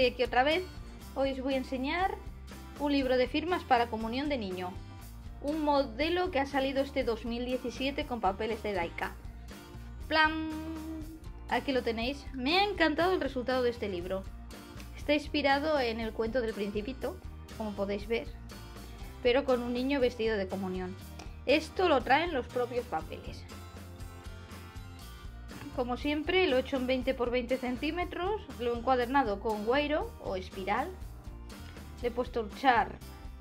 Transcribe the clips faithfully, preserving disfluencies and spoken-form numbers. estoy aquí otra vez. Hoy os voy a enseñar un libro de firmas para comunión de niño. Un modelo que ha salido este dos mil diecisiete con papeles de Daika. ¡Plan! Aquí lo tenéis. Me ha encantado el resultado de este libro. Está inspirado en el cuento del Principito, como podéis ver, pero con un niño vestido de comunión. Esto lo traen los propios papeles. Como siempre, lo he hecho en veinte por veinte centímetros, lo he encuadernado con guairo o espiral. Le he puesto un char,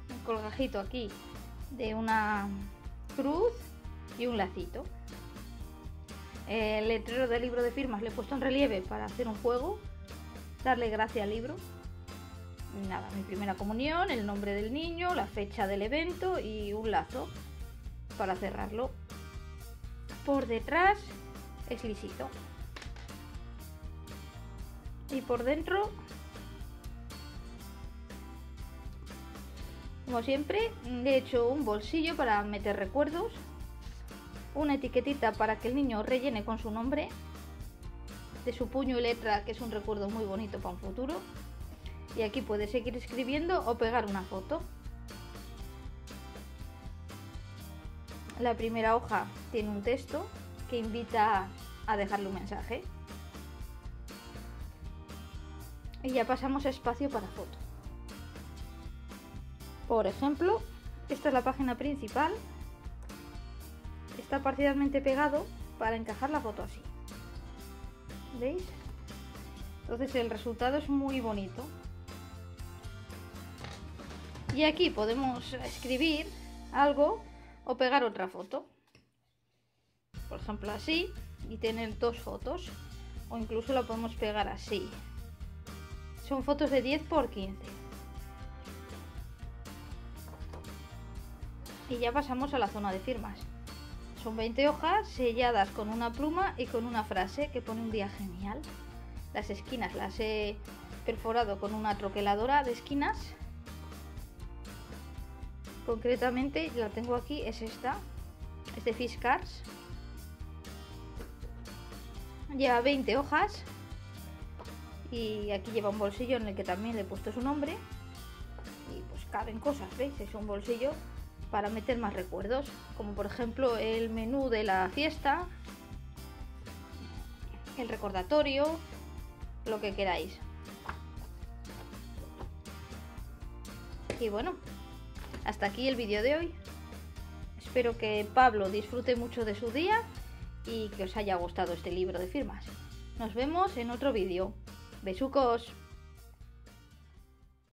un colgajito aquí, de una cruz y un lacito. El letrero del libro de firmas le he puesto en relieve para hacer un juego, darle gracia al libro. Nada, mi primera comunión, el nombre del niño, la fecha del evento y un lazo para cerrarlo. Por detrás es lisito y por dentro, como siempre, le he hecho un bolsillo para meter recuerdos, una etiquetita para que el niño rellene con su nombre de su puño y letra, que es un recuerdo muy bonito para un futuro, y aquí puede seguir escribiendo o pegar una foto. La primera hoja tiene un texto que invita a dejarle un mensaje. Y ya pasamos a espacio para foto. Por ejemplo, esta es la página principal. Está parcialmente pegado para encajar la foto así. ¿Veis? Entonces el resultado es muy bonito. Y aquí podemos escribir algo o pegar otra foto. Por ejemplo así, y tener dos fotos, o incluso la podemos pegar así. Son fotos de diez por quince. Y ya pasamos a la zona de firmas. Son veinte hojas selladas con una pluma y con una frase que pone un día genial. Las esquinas las he perforado con una troqueladora de esquinas. Concretamente la tengo aquí, es esta, es de Fiskars. Lleva veinte hojas y aquí lleva un bolsillo en el que también le he puesto su nombre y pues caben cosas, ¿veis? Es un bolsillo para meter más recuerdos, como por ejemplo el menú de la fiesta, el recordatorio, lo que queráis. Y bueno, hasta aquí el vídeo de hoy. Espero que Pablo disfrute mucho de su día y que os haya gustado este libro de firmas. Nos vemos en otro vídeo. Besucos.